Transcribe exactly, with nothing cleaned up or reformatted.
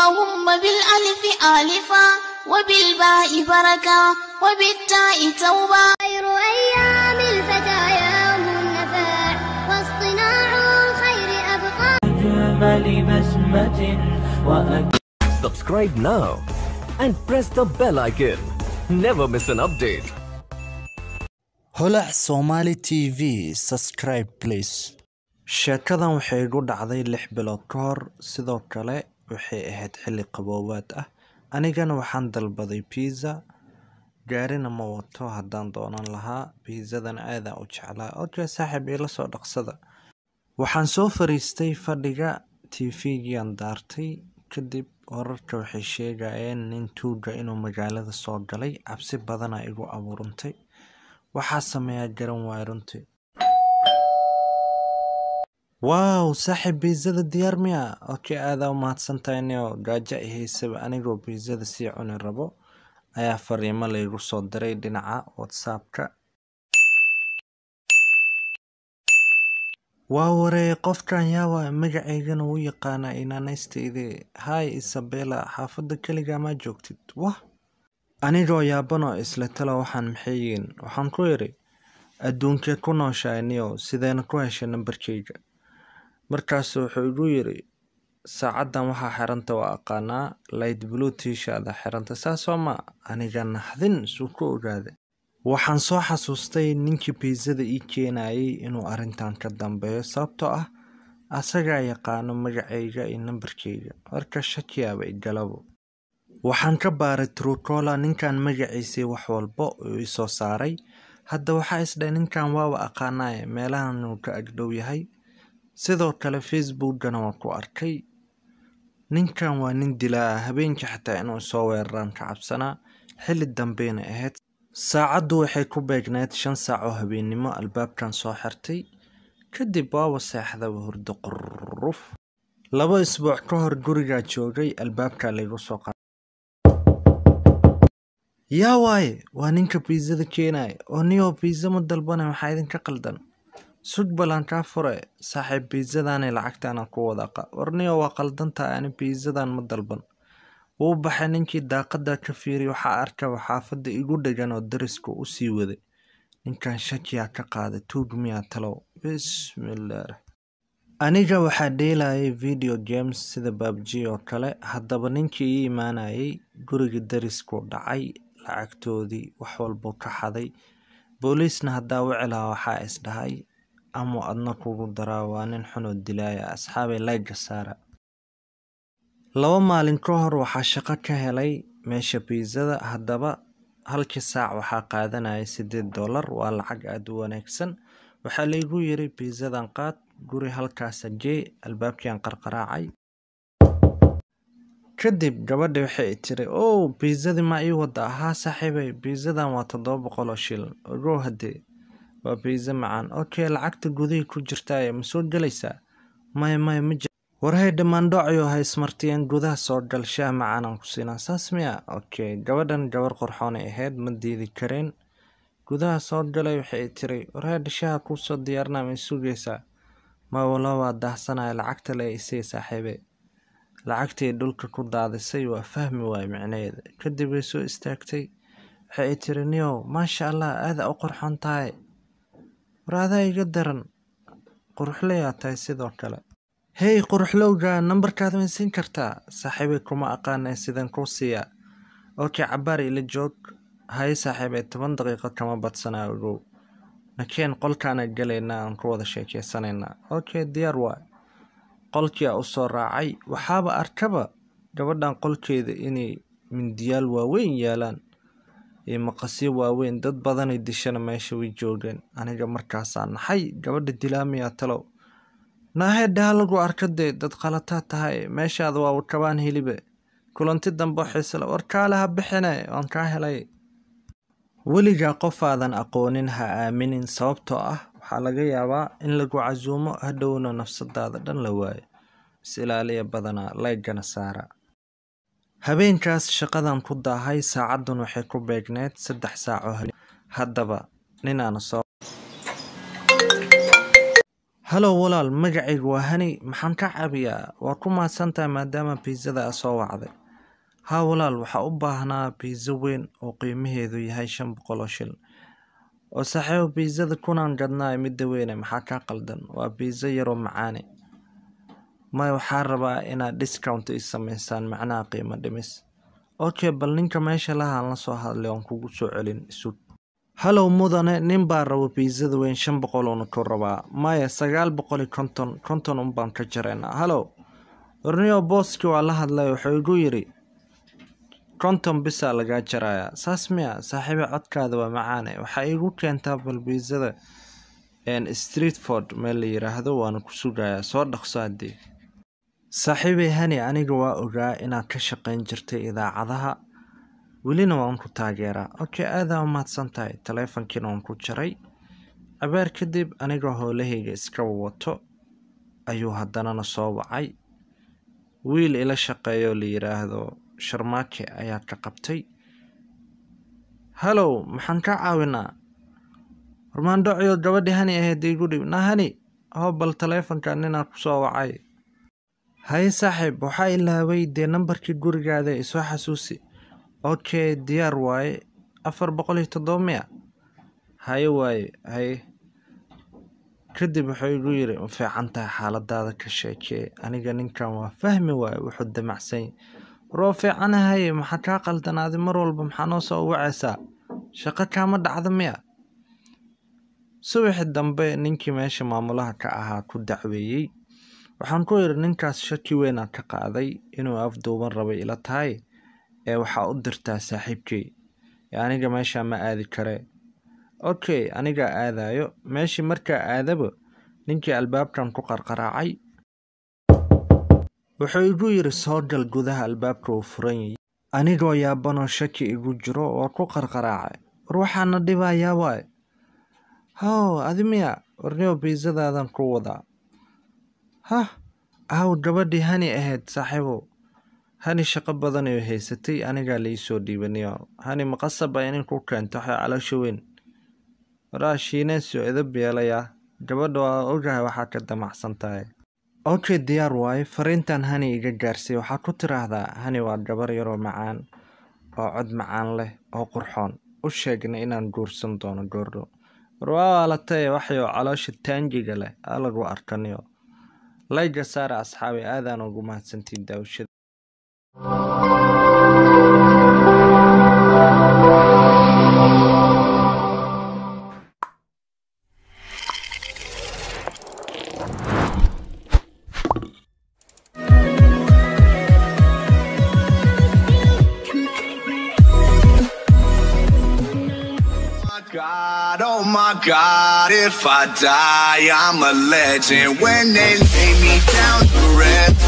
اللهم بالألف آلفا وبالباء بركة وبالتاء توبة. خير أيام الفتى يوم النفاع واصطناع الخير أبقى. أجمل بسمة وأكبر. Subscribe now and press the bell icon. Never miss an update. Hola Somali T V, subscribe please. Shakadan waxay ku dhacday lix bilood ka hor, sidoo kale waxay ahayd xilli qaboobaad ah. Anigana waxaan dalbaday pizza, gaarina ma wato haddaan doonan lahaa. Pizzadan aad u jeclaa, oo saaxiib ila soo dhaqsada. Waxaan soo fariistay fadhiga T V-gaan daartay, kadib wararka waxay sheegayeen nin tuuga inuu magaalada soo galay. Cabsi badan ay igu abuurantay. Waxaa sameeyaa garan waay runtii. Wow, saaxiib pizzada diyaar miya? Okay, aadaa u mahadsantahaynoo gaajo i haysaba, anigoo pizzada sii cuni rabo ayaa fariimo laygu soo diray dhinaca WhatsApp-ka. Waa warey qofkan yaa waa magaceygana wuu yaqaanaa inaanaystayde. Hi Isabella, xaafadda kaligaa ma joogtid? Wah, anigoo yaabanoo isla talo waxaan maxayiin. Waxaan ku yiri adduunka ku nooshaaniyo sideen ku heshay nambarkayga. markaas wuxuu ugu yiri saacadan waxa xiranta waa aqaana light blue t-shirt xiranta saaso ma aniga naxdin suuqo ogaade. Waxaan soo xasuustay ninkii pizzada ii keenayay inuu arintan ka dambeeyo, sababtoo ah asaga yaqaano magacayga iyo nambarkayga. Marka shakiya bay galabo. Waxaan ka baaray Truecaller ninkan magaciisa wax walba uu i soo saaray. Hadda waxa isdhay ninkan waa aqaanaay meelahan uu ka agdhow yahay. sidoo kale Facebook-gana waan ku arkay ninkan waa nin dilaa, habeenkii xataa inuu soo weeraraan ka cabsanaa. Xilli dambeena ahayd, saacadu waxay ku beegneed shan saac oo habeenimo. Albaabkan soo xirtay kadib waa wasaxda hurdo qurruf. Laba isbuuc ka hor guriga joogay, albaabka laygu soo qaaday. yaa waay, waa ninka pizzada keenay oo niyo pizza ma dalbanay, maxaa idinka qaldan? Sudbalan ka fure saaxiib, pizzadan lacagtaana ku wadaqa. Warniyo waa qaldantaa, ani pizzadan ma dalban. Wuu baxay ninkii daaqada ka fiiri, waxaa arka xaafadda igu dhagan oo dariska u sii waday. Ninkan shakiya ka qaaday tuugmiya talo. Bismillah. Aniga waxaa dheelayay video games sida P U B G oo kale. Haddaba ninkii iimaanayay guriga dariska dhacay, lacagtoodii wax walba ka xaday. Booliisna hadda wicilaa waxaa is dhahay amu adna kugu darawaa nin xun oo dilaya, asxaabay layga saara. Laba maalin ka hor waxaa shaqo ka helay meesha pizzada. Haddaba halkii saac waxaa qaadanaya sideed dollar, waa lacag aad u wanaagsan. Waxaa laygu yiri pizzadan qaad, guri halkaas jee. Albaabkiyan qarqaraacay. kadib gabadha waxay tiri, "Oh, pizzadii ma ii wada aha saaxiibay. Pizzadan waa todobo boqol oo shilin." Ugu hadee waa pizza macaan. Okay, lacagta gudaha ku jirta ee masoo galaysa. May may ma jir. Warhay dhamaan dhacyo hay smartiyeen gudaha soo galshaa macaan ku siina saasmiya. Okay, gabadhan gabar qorxoon ay ahayd, ma diidi kareen. Gudaha soo galay waxay tiri, "Warhay dhashaa ku soo diyaarna ma sugaysa. Ma wala waa dahsanaa lacagta la isii saaxiibay." lacagtii dhulka ku daadisay waa fahmi waay macnaheeda. Kadib ay soo istaagtay waxay tiri, "Niyo, maasha Allah aad u qorxoon tahay. Waraada iga daran qorxleeya tahay sidoo kale. Hey qorxlowga, nambarkaada ma siin kartaa? Saaxiibay kuma aqaanay sidan ku siiya. Okay, cabaar ila joog. Hay saaxiibay toban daqiiqo kama badsanaa ugu. Nakeen qolkaana galeynaa aan ku wada sheekeysanayna. Okay, diyaar waay." qolkiya u soo raacay. Waxaaba arkaba gabadhan qolkeeda inay mindiyaal waaweyn yeelaan ee maqasii waaweyn. Dad badan ay dishana meesha way joogaan. Aniga markaasaan naxay, gabadha dilaamiya talo naahay dhalagu arkade. Dad qalataa tahay meeshaada waa kabaan helibe. Kulanti dambe xiisla warkaalaha bixinay aan ka helay. Weligaa qofaadan aqoonin ha aaminin, sababtoo ah waxaa laga yaabaa in lagu casuumo hadhowna nafsadaada dhan la waayo. Isilaaliya badanaa laygana saara. Habeenkaas shaqadan ku daahay, saacadan waxay ku beegneed saddex saac oo habeen. Haddaba ninaana soo halo walaal magacaygu waa hani maxaan ka caabiyaa waa ku mahadsantahay maadaama pizzada soo wacday haa walaal waxa u baahnaa pizza weyn oo qiimaheedu yahay shan boqol shil oo saxeeyo pizzada kunaan gadnaa mid weyn maxaa ka qaldan waa pizza yar oo macaan ma waxaa rabaa inaad discount is sameeyaan macnaa qiimo dhimis okay bal ninka meesha lahaan la soo hadlay aan kugu soo celin isut Hello mudane nin baa rabo pizzada weyn shan boqol oo ku raba maya sagaal boqol iyo konton konton un baan ka jareena hello orniyo booski waa la hadlay wuxuu ugu yiri konton bisa laga jaraya saasmiya saaxiibi codkaada waa macaane waxa igu keenta bal pizzada en street food meel la yiraahdo waan ku sugayaa soo dhaqso hadii saaxiibi hani aniga waa ogaa inaad ka shaqeyn jirtay idaacadaha Wilina waan ku taageeraa. Okay, aada u mahadsantahay. Telefoonkiina waan ku jaray. Abaar kadib aniga howlahayga iska wato ayuu haddana na soo wacay. Wiil ila shaqeeyo la yiraahdo Sharmaake ayaa ka qabtay. Hello, maxaan ka caawinaa? Rumaan dhacyo gabadhi hani ahayd igu dhib. Na hani, hoo bal telefoonka nina ku soo wacay. Hay saaxiib, waxa ilaaway de nambarkii gurigaada isoo xasuusi. Okay, dear way afar boqol iyo toddoba hay way hay kadib waxa uu yiri u fiican tahay xaaladaada ka sheekay aniga ninkan waa fahmi way wuxuu damacsan roo fiicanahay maxaa ka qaldanaaday mar walba maxaa noo soo wacaysaa shaqo kaama dhacdo miya subax dambe ninkii meesha maamulaha ka ahaa ku dacweeyay waxaan ku yiri ninkaas shaki weyn ka qaaday inuu afduuban rabay ila tahay ee waxa u dirtaa saaxiibkii aniga meesha ma aadi kare okay aniga aadayo meeshii markaa aadabo ninkii albaabkan ku qarqaraacay wuxuu ugu yiri soo gal gudaha albaabka oo furan aniga yaabano shaki igu jiro oo ku qarqaraacay ruuxana dhibaya way haa adimiya orniyo pizzadaadan ku wada ha aw gabadhi hani ahayd saaxiibo hani shaqo badan ay haysatay aniga la soo dhiibanayo hani maqasab ay inaan ku keento waxa ala shawin raashina soo edabeelaya gabadhu ogahay waxa ka damacsan tahay okay dear wife fariintan hani iga gaarsay waxa ku tiraahdaa hani waa gabar yar oo macaan oo cod macaan leh oo qurxoon u sheegna inaan guursan doono gordho raalatay waxyo caloosh taangiga leh alagu arkanayo layga saara asxaabi aadan ugu mahadsantiin daawshada God, if I die, I'm a legend. When they lay me down to rest.